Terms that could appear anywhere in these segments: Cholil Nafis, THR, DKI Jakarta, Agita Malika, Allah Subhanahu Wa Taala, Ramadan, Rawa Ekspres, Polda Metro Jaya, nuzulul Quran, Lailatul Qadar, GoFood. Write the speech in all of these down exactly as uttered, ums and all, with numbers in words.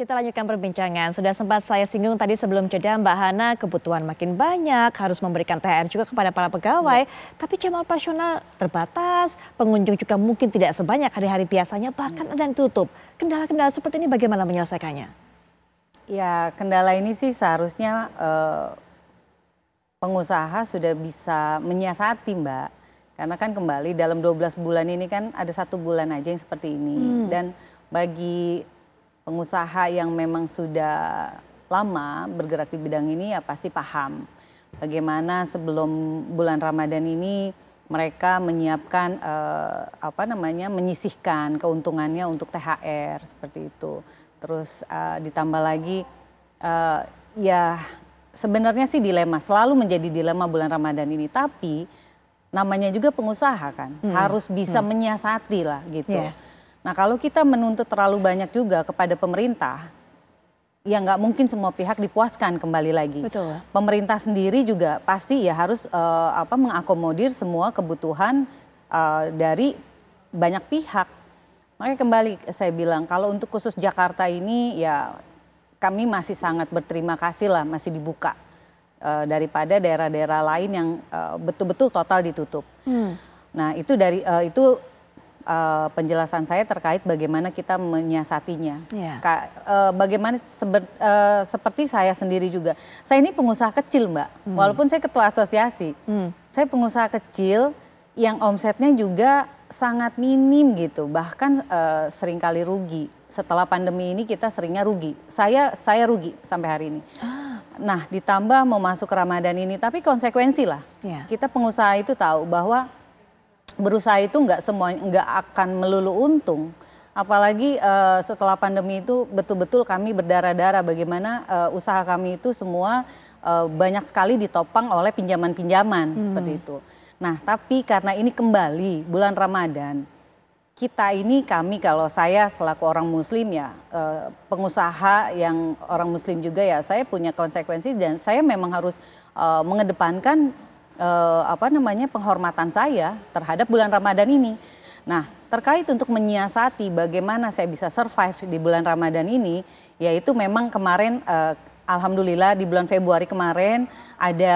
Kita lanjutkan perbincangan. Sudah sempat saya singgung tadi sebelum jeda, Mbak Hana, kebutuhan makin banyak, harus memberikan T H R juga kepada para pegawai. Hmm. Tapi jam operasional terbatas, pengunjung juga mungkin tidak sebanyak hari-hari biasanya, bahkan hmm. ada yang tutup. Kendala-kendala seperti ini bagaimana menyelesaikannya? Ya, kendala ini sih seharusnya eh, pengusaha sudah bisa menyiasati, Mbak. Karena kan kembali dalam dua belas bulan ini kan ada satu bulan aja yang seperti ini. Hmm. Dan bagi pengusaha yang memang sudah lama bergerak di bidang ini ya pasti paham bagaimana sebelum bulan Ramadan ini mereka menyiapkan eh, apa namanya menyisihkan keuntungannya untuk T H R seperti itu. Terus eh, ditambah lagi eh, ya sebenarnya sih dilema, selalu menjadi dilema bulan Ramadan ini, tapi namanya juga pengusaha kan hmm. harus bisa hmm. menyiasati lah gitu. Yeah. Nah kalau kita menuntut terlalu banyak juga kepada pemerintah, ya nggak mungkin semua pihak dipuaskan kembali lagi. Betul. Pemerintah sendiri juga pasti ya harus uh, apa mengakomodir semua kebutuhan uh, dari banyak pihak. Makanya kembali saya bilang kalau untuk khusus Jakarta ini ya kami masih sangat berterima kasih lah masih dibuka uh, daripada daerah-daerah lain yang betul-betul uh, total ditutup. Hmm. Nah itu dari uh, itu. Uh, penjelasan saya terkait bagaimana kita menyiasatinya. Yeah. Ka, uh, bagaimana seber, uh, seperti saya sendiri juga. Saya ini pengusaha kecil, Mbak. Mm. Walaupun saya ketua asosiasi, mm. saya pengusaha kecil yang omsetnya juga sangat minim gitu. Bahkan uh, seringkali rugi. Setelah pandemi ini kita seringnya rugi. Saya saya rugi sampai hari ini. Nah, ditambah mau masuk Ramadan ini, tapi konsekuensi lah. Yeah. Kita pengusaha itu tahu bahwa berusaha itu nggak semua nggak akan melulu untung, apalagi uh, setelah pandemi itu betul-betul kami berdarah-darah bagaimana uh, usaha kami itu semua uh, banyak sekali ditopang oleh pinjaman-pinjaman hmm. seperti itu. Nah tapi karena ini kembali bulan Ramadan, kita ini kami kalau saya selaku orang Muslim ya uh, pengusaha yang orang Muslim juga ya saya punya konsekuensi dan saya memang harus uh, mengedepankan Uh, apa namanya penghormatan saya terhadap bulan Ramadan ini. Nah terkait untuk menyiasati bagaimana saya bisa survive di bulan Ramadan ini, yaitu memang kemarin uh, alhamdulillah di bulan Februari kemarin ada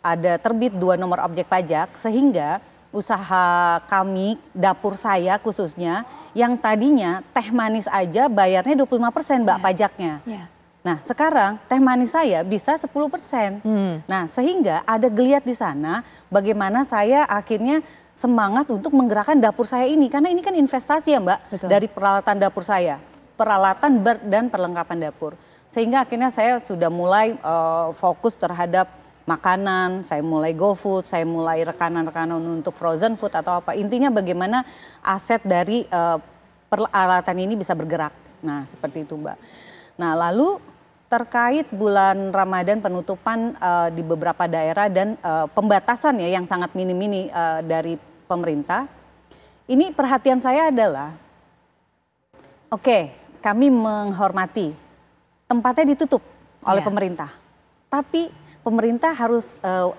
ada terbit dua nomor objek pajak sehingga usaha kami dapur saya khususnya yang tadinya teh manis aja bayarnya dua puluh lima persen Mbak yeah. pajaknya. Yeah. Nah sekarang teh manis saya bisa sepuluh persen. Hmm. Nah sehingga ada geliat di sana bagaimana saya akhirnya semangat untuk menggerakkan dapur saya ini. Karena ini kan investasi ya Mbak. Betul. Dari peralatan dapur saya. Peralatan ber dan perlengkapan dapur. Sehingga akhirnya saya sudah mulai uh, fokus terhadap makanan. Saya mulai GoFood, saya mulai rekanan-rekanan untuk frozen food atau apa. Intinya bagaimana aset dari uh, peralatan ini bisa bergerak. Nah seperti itu Mbak. Nah lalu terkait bulan Ramadan penutupan uh, di beberapa daerah dan uh, pembatasan ya yang sangat minim-minim uh, dari pemerintah. Ini perhatian saya adalah, oke okay, kami menghormati tempatnya ditutup oleh yeah. pemerintah. Tapi pemerintah harus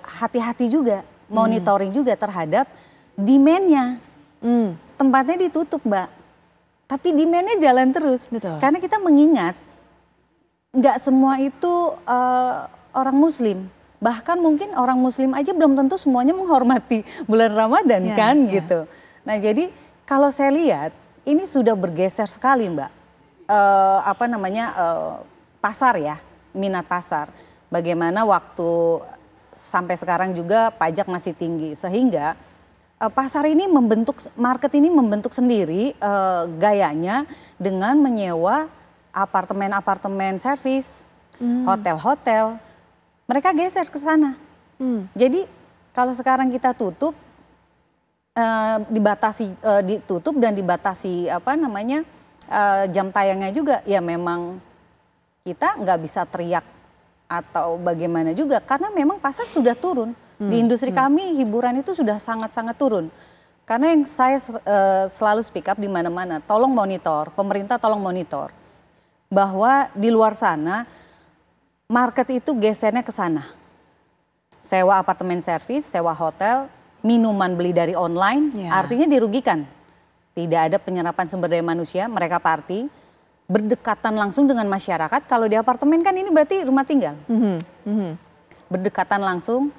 hati-hati uh, juga, monitoring mm. juga terhadap demand-nya. Mm. Tempatnya ditutup Mbak, tapi demand-nya jalan terus. Betul. Karena kita mengingat. Nggak semua itu uh, orang Muslim, bahkan mungkin orang Muslim aja belum tentu semuanya menghormati bulan Ramadan yeah, kan yeah. gitu. Nah jadi kalau saya lihat ini sudah bergeser sekali Mbak, uh, apa namanya uh, pasar ya, minat pasar. Bagaimana waktu sampai sekarang juga pajak masih tinggi sehingga uh, pasar ini membentuk, market ini membentuk sendiri uh, gayanya dengan menyewa apartemen-apartemen servis, hmm. hotel-hotel, mereka geser ke sana. Hmm. Jadi kalau sekarang kita tutup, eh, dibatasi, eh, ditutup dan dibatasi apa namanya eh, jam tayangnya juga, ya memang kita nggak bisa teriak atau bagaimana juga, karena memang pasar sudah turun hmm. di industri hmm. kami hiburan itu sudah sangat-sangat turun. Karena yang saya eh, selalu speak up di mana-mana, tolong monitor, pemerintah tolong monitor. Bahwa di luar sana market itu gesernya ke sana. Sewa apartemen servis, sewa hotel, minuman beli dari online, yeah. artinya dirugikan. Tidak ada penyerapan sumber daya manusia, mereka party. berdekatan langsung dengan masyarakat. Kalau di apartemen kan ini berarti rumah tinggal. Mm-hmm. Mm-hmm. Berdekatan langsung,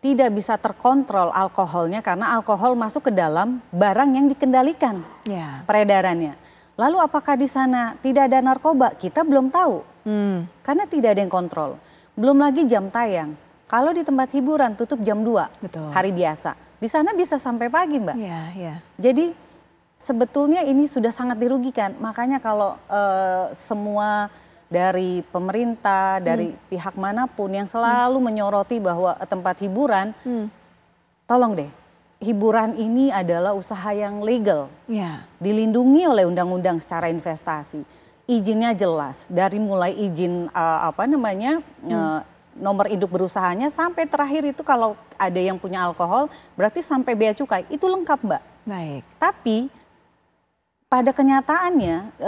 tidak bisa terkontrol alkoholnya karena alkohol masuk ke dalam barang yang dikendalikan yeah. peredarannya. Lalu apakah di sana tidak ada narkoba? Kita belum tahu. Mm. Karena tidak ada yang kontrol. Belum lagi jam tayang. Kalau di tempat hiburan tutup jam dua Betul. Hari biasa. Di sana bisa sampai pagi, Mbak. Yeah, yeah. Jadi sebetulnya ini sudah sangat dirugikan, makanya kalau uh, semua dari pemerintah, dari hmm. pihak manapun yang selalu hmm. menyoroti bahwa tempat hiburan, hmm. tolong deh, hiburan ini adalah usaha yang legal, yeah. dilindungi oleh undang-undang secara investasi, izinnya jelas, dari mulai izin uh, apa namanya hmm. uh, nomor induk berusahanya sampai terakhir itu kalau ada yang punya alkohol, berarti sampai bea cukai itu lengkap, Mbak. Baik. Tapi pada kenyataannya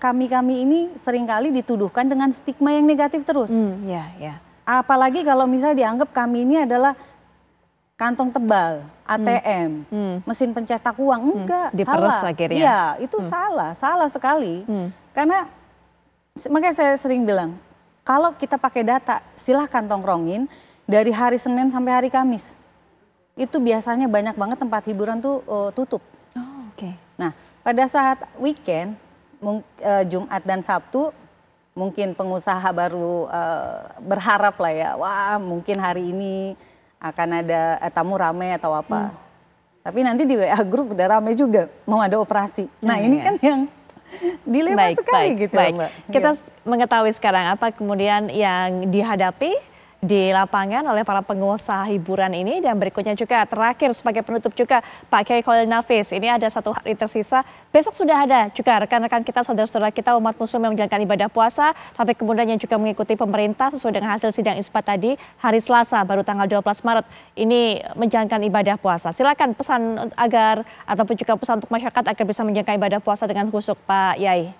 kami-kami ini seringkali dituduhkan dengan stigma yang negatif terus. Mm, yeah, yeah. Apalagi kalau misalnya dianggap kami ini adalah kantong tebal, A T M, mm. mesin pencetak uang. Enggak, mm. diperes salah. Akhirnya. Ya, itu mm. salah, salah sekali. Mm. Karena makanya saya sering bilang, kalau kita pakai data silahkan tongkrongin dari hari Senin sampai hari Kamis. Itu biasanya banyak banget tempat hiburan tuh uh, tutup. Oh, oke. Okay. Nah, pada saat weekend, Jumat dan Sabtu, mungkin pengusaha baru uh, berharap lah ya, wah mungkin hari ini akan ada uh, tamu rame atau apa. Hmm. Tapi nanti di W A Group udah rame juga, mau ada operasi. Nah, hmm, ini ya. Kan yang dilema baik, sekali baik, gitu baik. Mbak. Kita ya. Mengetahui sekarang apa kemudian yang dihadapi di lapangan oleh para pengusaha hiburan ini, dan berikutnya juga terakhir sebagai penutup juga Pak Kiai Cholil Nafis, ini ada satu hari tersisa, besok sudah ada juga rekan-rekan kita, saudara-saudara kita umat muslim yang menjalankan ibadah puasa, tapi kemudian yang juga mengikuti pemerintah sesuai dengan hasil sidang isbat tadi hari Selasa baru tanggal dua belas Maret ini menjalankan ibadah puasa. Silakan pesan agar ataupun juga pesan untuk masyarakat agar bisa menjalankan ibadah puasa dengan khusyuk, Pak Yai.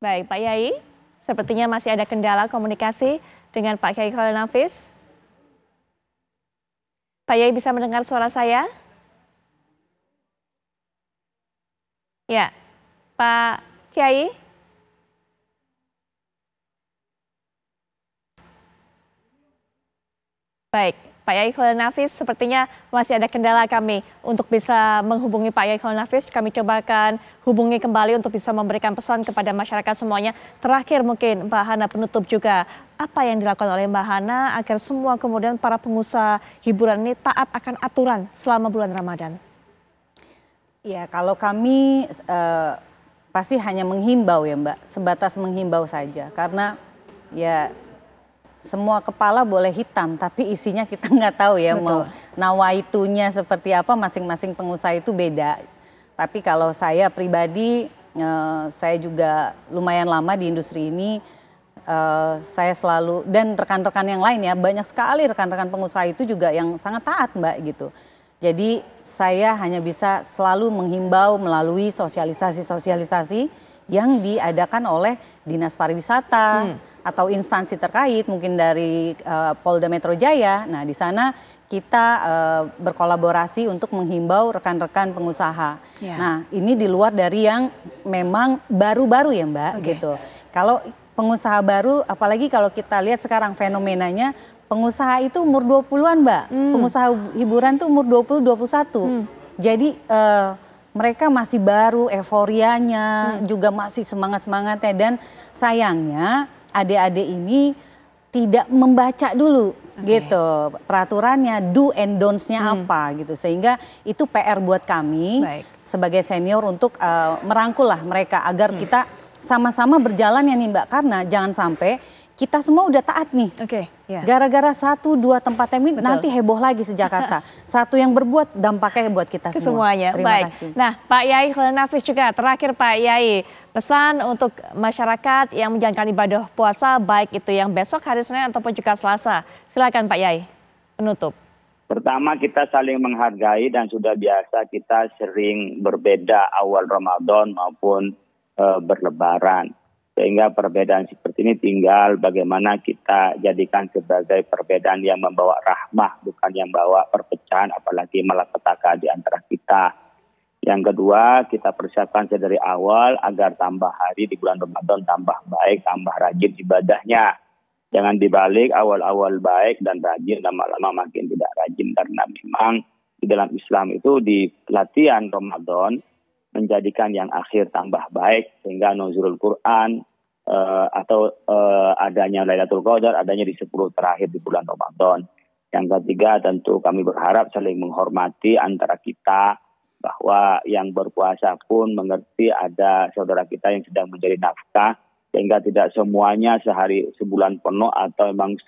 Baik, Pak Yai, sepertinya masih ada kendala komunikasi dengan Pak Kiai Cholil Nafis. Pak Yai bisa mendengar suara saya? Ya, Pak Kiai? Baik, Pak Kiai Cholil Nafis sepertinya masih ada kendala kami untuk bisa menghubungi Pak Kiai Cholil Nafis. Kami coba akan hubungi kembali untuk bisa memberikan pesan kepada masyarakat semuanya. Terakhir mungkin Mbak Hana penutup juga, apa yang dilakukan oleh Mbak Hana agar semua kemudian para pengusaha hiburan ini taat akan aturan selama bulan Ramadan? Ya, kalau kami eh, pasti hanya menghimbau ya Mbak, sebatas menghimbau saja karena ya semua kepala boleh hitam, tapi isinya kita nggak tahu ya. Betul. Mau nawaitunya seperti apa, masing-masing pengusaha itu beda. Tapi kalau saya pribadi, eh, saya juga lumayan lama di industri ini. Eh, saya selalu, dan rekan-rekan yang lain ya, banyak sekali rekan-rekan pengusaha itu juga yang sangat taat Mbak gitu. Jadi saya hanya bisa selalu menghimbau melalui sosialisasi-sosialisasi yang diadakan oleh Dinas Pariwisata hmm. atau instansi terkait, mungkin dari uh, Polda Metro Jaya. Nah, di sana kita uh, berkolaborasi untuk menghimbau rekan-rekan pengusaha. Yeah. Nah, ini di luar dari yang memang baru-baru ya Mbak, okay. gitu. Kalau pengusaha baru, apalagi kalau kita lihat sekarang fenomenanya, pengusaha itu umur dua puluhan Mbak. Hmm. Pengusaha hiburan tuh umur dua puluh sampai dua puluh satu. Hmm. Jadi Uh, mereka masih baru, euforianya hmm. juga masih semangat-semangatnya, dan sayangnya adik-adik ini tidak membaca dulu okay. gitu peraturannya, do and don'ts-nya hmm. apa gitu, sehingga itu P R buat kami Baik. Sebagai senior untuk uh, merangkullah mereka agar hmm. kita sama-sama berjalan ya nih Mbak, karena jangan sampai kita semua udah taat nih. Oke. Okay, yeah. Gara-gara satu dua tempat yang ini, nanti heboh lagi se-Jakarta. Satu yang berbuat dampaknya buat kita semua. Semuanya. Terima Baik. Kasih. Nah, Pak Kiai Cholil Nafis juga terakhir Pak Kiai, pesan untuk masyarakat yang menjalankan ibadah puasa baik itu yang besok hari Senin ataupun juga Selasa. Silakan Pak Kiai. Penutup. Pertama, kita saling menghargai dan sudah biasa kita sering berbeda awal Ramadan maupun uh, berlebaran. Sehingga perbedaan seperti ini tinggal bagaimana kita jadikan sebagai perbedaan yang membawa rahmah, bukan yang membawa perpecahan, apalagi malapetaka di antara kita. Yang kedua, kita persiapkan dari awal agar tambah hari di bulan Ramadan tambah baik, tambah rajin ibadahnya. Jangan dibalik awal-awal baik dan rajin, lama-lama makin tidak rajin. Karena memang di dalam Islam itu di latihan Ramadan, menjadikan yang akhir tambah baik, sehingga nuzulul Quran uh, atau uh, adanya Lailatul Qadar, adanya di sepuluh terakhir di bulan Ramadan. Yang ketiga, tentu kami berharap saling menghormati antara kita, bahwa yang berpuasa pun mengerti ada saudara kita yang sedang mencari nafkah, sehingga tidak semuanya sehari sebulan penuh atau memang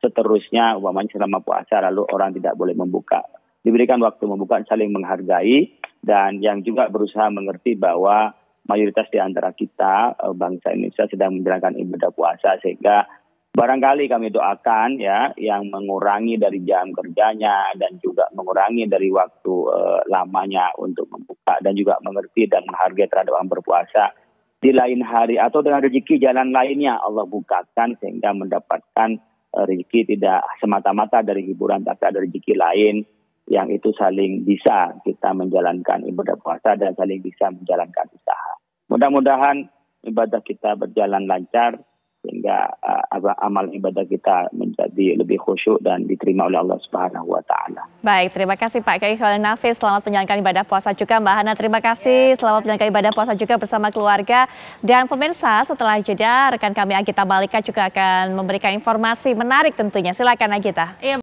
seterusnya, umpamanya selama puasa lalu orang tidak boleh membuka. Diberikan waktu membuka, saling menghargai, dan yang juga berusaha mengerti bahwa mayoritas di antara kita, bangsa Indonesia, sedang menjalankan ibadah puasa. Sehingga barangkali kami doakan ya, yang mengurangi dari jam kerjanya dan juga mengurangi dari waktu eh, lamanya untuk membuka, dan juga mengerti dan menghargai terhadap orang berpuasa. Di lain hari atau dengan rezeki jalan lainnya Allah bukakan, sehingga mendapatkan eh, rezeki tidak semata-mata dari hiburan, tapi ada rezeki lain yang itu saling bisa kita menjalankan ibadah puasa dan saling bisa menjalankan usaha. Mudah-mudahan ibadah kita berjalan lancar, sehingga uh, amal ibadah kita menjadi lebih khusyuk dan diterima oleh Allah Subhanahu Wa Taala. Baik, terima kasih Pak Kiai Cholil Nafis. Selamat menjalankan ibadah puasa juga Mbak Hana. Terima kasih. Selamat menjalankan ibadah puasa juga bersama keluarga dan pemirsa. Setelah jeda, rekan kami Agita Malika juga akan memberikan informasi menarik tentunya. Silakan Agita. Iya.